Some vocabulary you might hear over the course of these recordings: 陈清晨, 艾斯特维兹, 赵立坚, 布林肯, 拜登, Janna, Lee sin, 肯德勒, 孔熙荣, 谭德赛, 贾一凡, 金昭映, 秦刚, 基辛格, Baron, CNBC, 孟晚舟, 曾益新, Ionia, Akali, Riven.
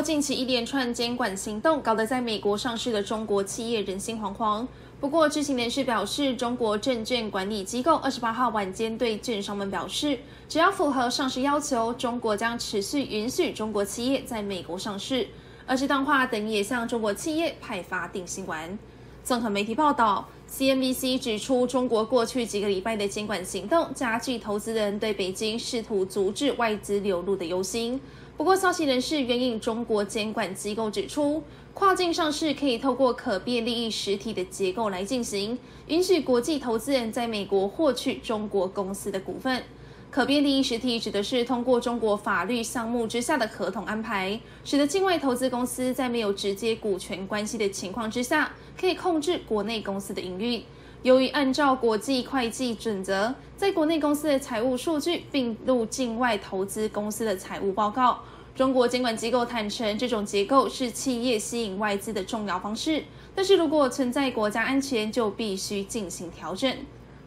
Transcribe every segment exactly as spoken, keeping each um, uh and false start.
国近期一连串监管行动，搞得在美国上市的中国企业人心惶惶。不过，知情人士表示，中国证券管理机构二十八号晚间对券商们表示，只要符合上市要求，中国将持续允许中国企业在美国上市，而适当化等也向中国企业派发定心丸。综合媒体报道 ，C N B C 指出，中国过去几个礼拜的监管行动加剧投资人对北京试图阻止外资流入的忧心。不过，消息人士援引中国监管机构指出，跨境上市可以透过可变利益实体的结构来进行，允许国际投资人在美国获取中国公司的股份。可变利益实体指的是通过中国法律项目之下的合同安排，使得境外投资公司在没有直接股权关系的情况之下，可以控制国内公司的营运。由于按照国际会计准则，在国内公司的财务数据并入境外投资公司的财务报告，中国监管机构坦承这种结构是企业吸引外资的重要方式，但是如果存在国家安全，就必须进行调整。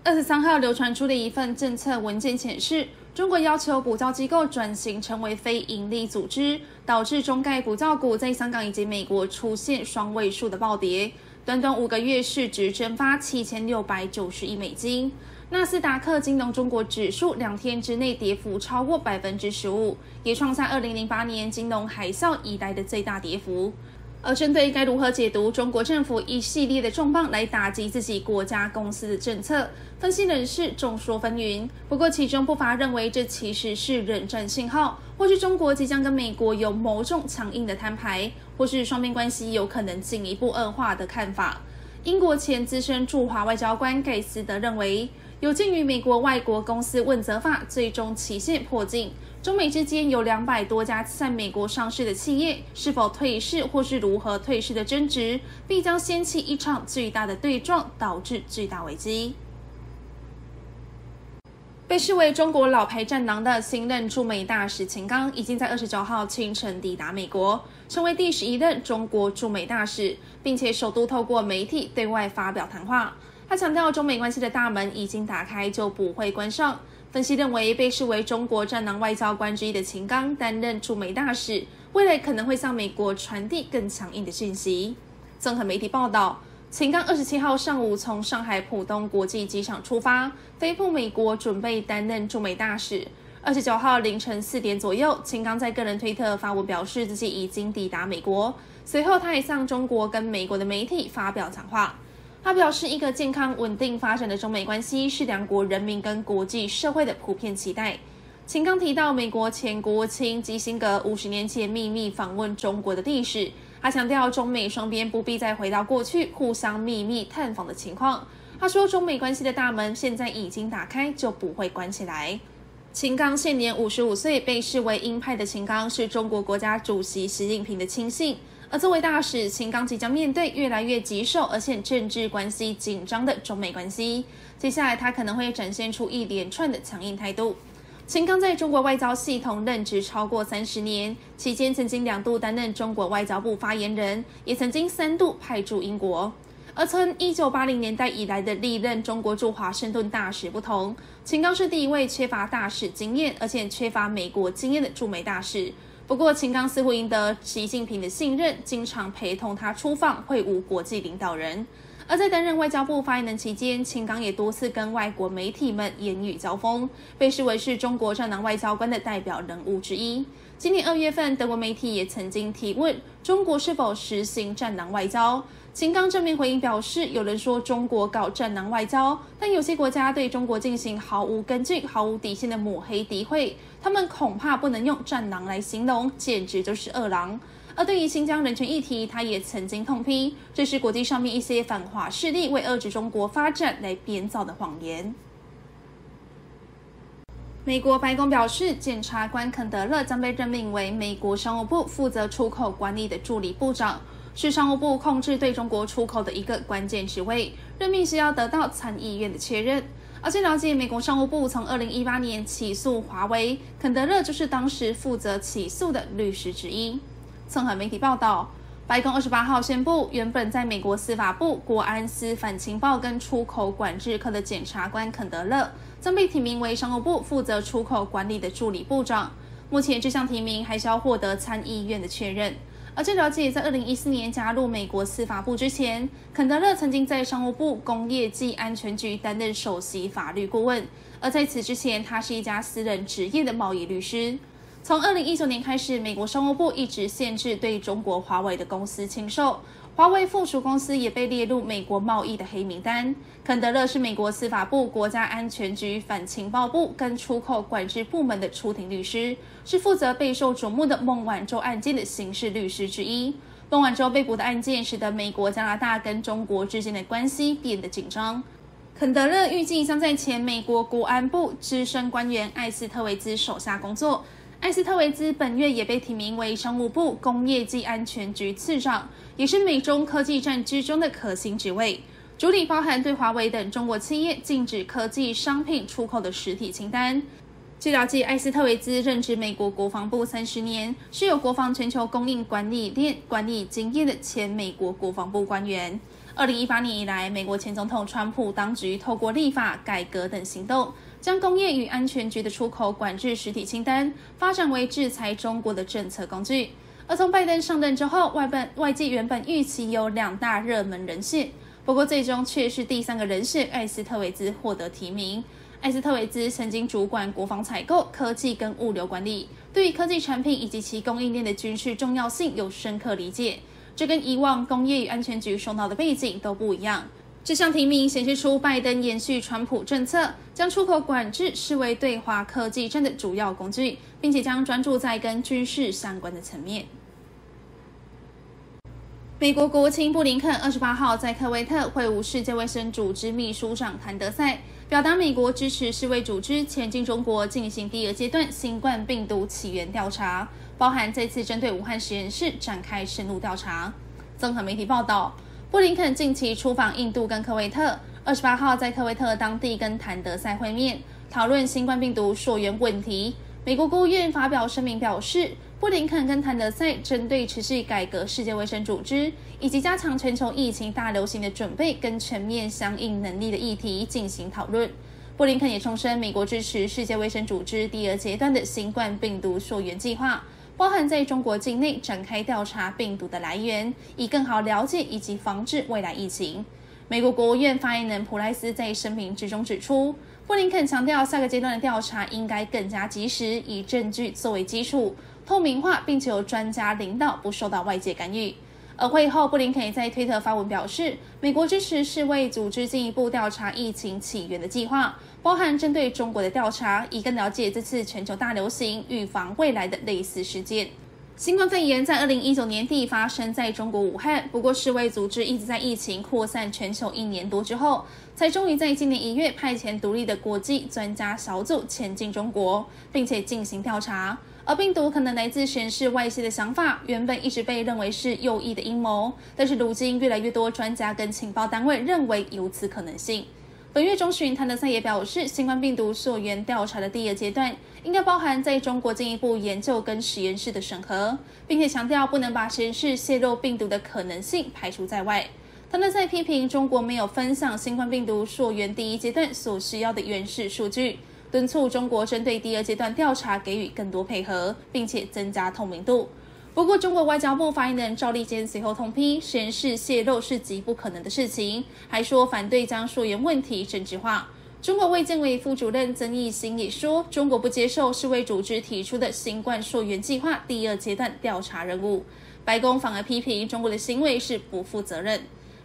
二十三号流传出的一份政策文件显示，中国要求补教机构转型成为非营利组织，导致中概补教股在香港以及美国出现双位数的暴跌。短短五个月，市值蒸发七千六百九十亿美金。纳斯达克金融中国指数两天之内跌幅超过百分之十五，也创下二零零八年金融海啸以来的最大跌幅。而针对该如何解读中国政府一系列的重磅来打击自己国家公司的政策，分析人士众说纷纭。不过，其中不乏认为这其实是冷战信号，或是中国即将跟美国有某种强硬的摊牌，或是双边关系有可能进一步恶化的看法。英国前资深驻华外交官盖斯德认为，有鉴于美国外国公司问责法最终期限迫近，中美之间有两百多家在美国上市的企业是否退市或是如何退市的争执，必将掀起一场巨大的对撞，导致巨大危机。被视为中国老牌战狼的新任驻美大使秦刚，已经在二十九号清晨抵达美国，成为第十一任中国驻美大使，并且首度透过媒体对外发表谈话。他强调，中美关系的大门已经打开，就不会关上。分析认为，被视为中国战狼外交官之一的秦刚担任驻美大使，未来可能会向美国传递更强硬的讯息。综合媒体报道，秦刚二十七号上午从上海浦东国际机场出发，飞赴美国，准备担任驻美大使。二十九号凌晨四点左右，秦刚在个人推特发文表示自己已经抵达美国，随后他也向中国跟美国的媒体发表讲话。他表示，一个健康稳定发展的中美关系是两国人民跟国际社会的普遍期待。秦刚提到美国前国务卿基辛格五十年前秘密访问中国的历史，他强调中美双边不必再回到过去互相秘密探访的情况。他说，中美关系的大门现在已经打开，就不会关起来。秦刚现年五十五岁，被视为鹰派的秦刚是中国国家主席习近平的亲信。而作为大使，秦刚即将面对越来越棘手而且政治关系紧张的中美关系，接下来他可能会展现出一连串的强硬态度。秦刚在中国外交系统任职超过三十年，期间曾经两度担任中国外交部发言人，也曾经三度派驻英国。而从一九八零年代以来的历任中国驻华盛顿大使不同，秦刚是第一位缺乏大使经验而且缺乏美国经验的驻美大使。不过，秦刚似乎赢得习近平的信任，经常陪同他出访会晤国际领导人。而在担任外交部发言人期间，秦刚也多次跟外国媒体们言语交锋，被视为是中国战狼外交官的代表人物之一。今年二月份，德国媒体也曾经提问中国是否实行战狼外交，秦刚正面回应表示，有人说中国搞战狼外交，但有些国家对中国进行毫无根据、毫无底线的抹黑诋毁，他们恐怕不能用战狼来形容，简直就是恶狼。而对于新疆人权议题，他也曾经痛批，这是国际上面一些反华势力为遏制中国发展来编造的谎言。美国白宫表示，检察官肯德勒将被任命为美国商务部负责出口管理的助理部长，是商务部控制对中国出口的一个关键职位，任命需要得到参议院的确认。而据了解，美国商务部从二零一八年起诉华为，肯德勒就是当时负责起诉的律师之一。综合媒体报道，白宫二十八号宣布，原本在美国司法部国安司反情报跟出口管制科的检察官肯德勒，将被提名为商务部负责出口管理的助理部长。目前这项提名还需要获得参议院的确认。而据了解，在二零一四年加入美国司法部之前，肯德勒曾经在商务部工业暨安全局担任首席法律顾问。而在此之前，他是一家私人职业的贸易律师。从二零一九年开始，美国商务部一直限制对中国华为的公司清售，华为附属公司也被列入美国贸易的黑名单。肯德勒是美国司法部、国家安全局、反情报部跟出口管制部门的出庭律师，是负责备受瞩目的孟晚舟案件的刑事律师之一。孟晚舟被捕的案件使得美国、加拿大跟中国之间的关系变得紧张。肯德勒预计将在前美国国安部资深官员艾斯特维兹手下工作。艾斯特维兹本月也被提名为商务部工业暨安全局次长，也是美中科技战之中的核心职位，主理包含对华为等中国企业禁止科技商品出口的实体清单。据了解，艾斯特维兹任职美国国防部三十年，是有国防全球供应管理链管理经验的前美国国防部官员。二零一八年以来，美国前总统川普当局透过立法、改革等行动，将工业与安全局的出口管制实体清单发展为制裁中国的政策工具。而从拜登上任之后，外本外界原本预期有两大热门人选，不过最终却是第三个人选艾斯特维兹获得提名。艾斯特维兹曾经主管国防采购、科技跟物流管理，对于科技产品以及其供应链的军事重要性有深刻理解，这跟以往工业与安全局受到的背景都不一样。这项提名显示出拜登延续川普政策，将出口管制视为对华科技战的主要工具，并且将专注在跟军事相关的层面。美国国务卿布林肯二十八号在科威特会晤世界卫生组织秘书长谭德赛，表达美国支持世卫组织前进中国进行第二阶段新冠病毒起源调查，包含这次针对武汉实验室展开深入调查。综合媒体报道，布林肯近期出访印度跟科威特，二十八号在科威特当地跟谭德赛会面，讨论新冠病毒溯源问题。美国国务院发表声明表示，布林肯跟谭德赛针对持续改革世界卫生组织以及加强全球疫情大流行的准备跟全面相应能力的议题进行讨论。布林肯也重申美国支持世界卫生组织第二阶段的新冠病毒溯源计划，包含在中国境内展开调查病毒的来源，以更好了解以及防治未来疫情。美国国务院发言人普莱斯在声明之中指出，布林肯强调下个阶段的调查应该更加及时，以证据作为基础，透明化，并且由专家领导，不受到外界干预。而会后，布林肯也在推特发文表示，美国支持世卫组织进一步调查疫情起源的计划，包含针对中国的调查，以更了解这次全球大流行，预防未来的类似事件。新冠肺炎在二零一九年底发生在中国武汉，不过世卫组织一直在疫情扩散全球一年多之后，才终于在今年一月派遣独立的国际专家小组前进中国，并且进行调查。而病毒可能来自实验室外泄的想法，原本一直被认为是右翼的阴谋，但是如今越来越多专家跟情报单位认为有此可能性。本月中旬，谭德赛也表示，新冠病毒溯源调查的第二阶段应该包含在中国进一步研究跟实验室的审核，并且强调不能把实验室泄露病毒的可能性排除在外。谭德赛批评中国没有分享新冠病毒溯源第一阶段所需要的原始数据，敦促中国针对第二阶段调查给予更多配合，并且增加透明度。不过，中国外交部发言人赵立坚随后痛批实验室泄露是极不可能的事情，还说反对将溯源问题政治化。中国卫健委副主任曾益新也说，中国不接受世卫组织提出的新冠溯源计划第二阶段调查任务。白宫反而批评中国的行为是不负责任。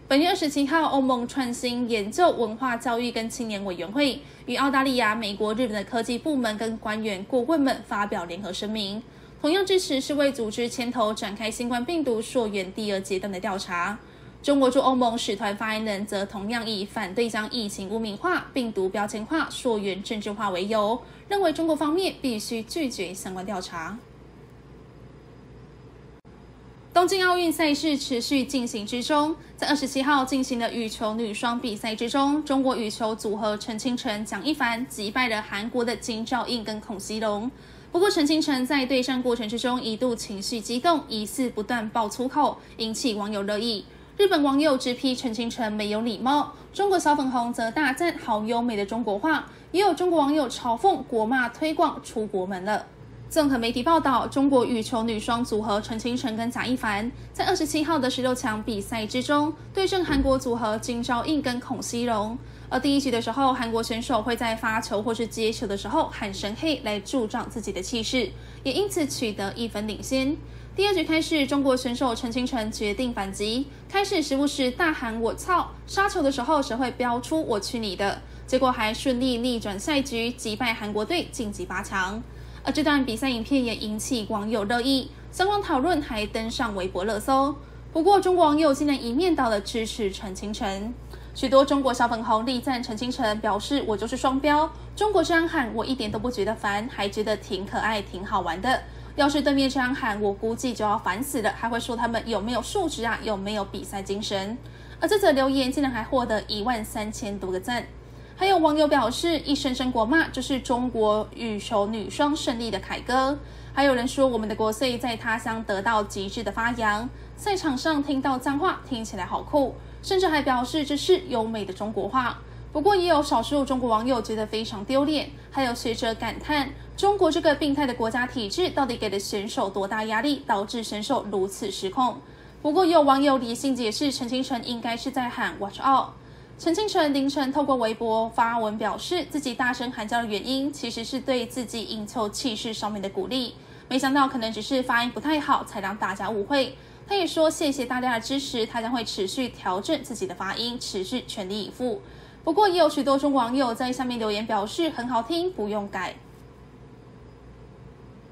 本月二十七号，欧盟创新研究、文化教育跟青年委员会与澳大利亚、美国、日本的科技部门跟官员顾问们发表联合声明，同样支持世卫组织牵头展开新冠病毒溯源第二阶段的调查。中国驻欧盟使团发言人则同样以反对将疫情污名化、病毒标签化、溯源政治化为由，认为中国方面必须拒绝相关调查。东京奥运赛事持续进行之中，在二十七号进行的羽球女双比赛之中，中国羽球组合陈清晨、蒋一凡击败了韩国的金兆英跟孔熙龙。不过，陈清晨在对战过程之中一度情绪激动，疑似不断爆粗口，引起网友热议。日本网友直批陈清晨没有礼貌，中国小粉红则大赞好优美的中国话，也有中国网友嘲讽国骂推广出国门了。纵横媒体报道，中国羽球女双组合陈清晨跟贾一凡在二十七号的十六强比赛之中对阵韩国组合金昭映跟孔熙荣。而第一局的时候，韩国选手会在发球或是接球的时候喊神黑来助长自己的气势，也因此取得一分领先。第二局开始，中国选手陈清晨决定反击，开始时不时大喊我操，杀球的时候则会飙出我去你的，结果还顺利逆转赛局，击败韩国队晋级八强。而这段比赛影片也引起网友热议，相关讨论还登上微博热搜。不过，中国网友竟然一面倒的支持陈清晨，许多中国小粉红力赞陈清晨，表示我就是双标，中国这样喊我一点都不觉得烦，还觉得挺可爱、挺好玩的。要是对面这样喊，我估计就要烦死了，还会说他们有没有素质啊，有没有比赛精神。而这则留言竟然还获得一万三千多个赞。还有网友表示，一声声国骂就是中国羽球女双胜利的凯歌。还有人说，我们的国粹在他乡得到极致的发扬，赛场上听到脏话听起来好酷，甚至还表示这是优美的中国话。不过也有少数中国网友觉得非常丢脸，还有学者感叹，中国这个病态的国家体制到底给了选手多大压力，导致选手如此失控。不过也有网友理性解释，陈清晨应该是在喊 watch out。陈清晨凌晨透过微博发文表示，自己大声喊叫的原因其实是对自己赢球气势上面的鼓励，没想到可能只是发音不太好才让大家误会。他也说谢谢大家的支持，他将会持续调整自己的发音，持续全力以赴。不过也有许多中国网友在下面留言表示很好听，不用改。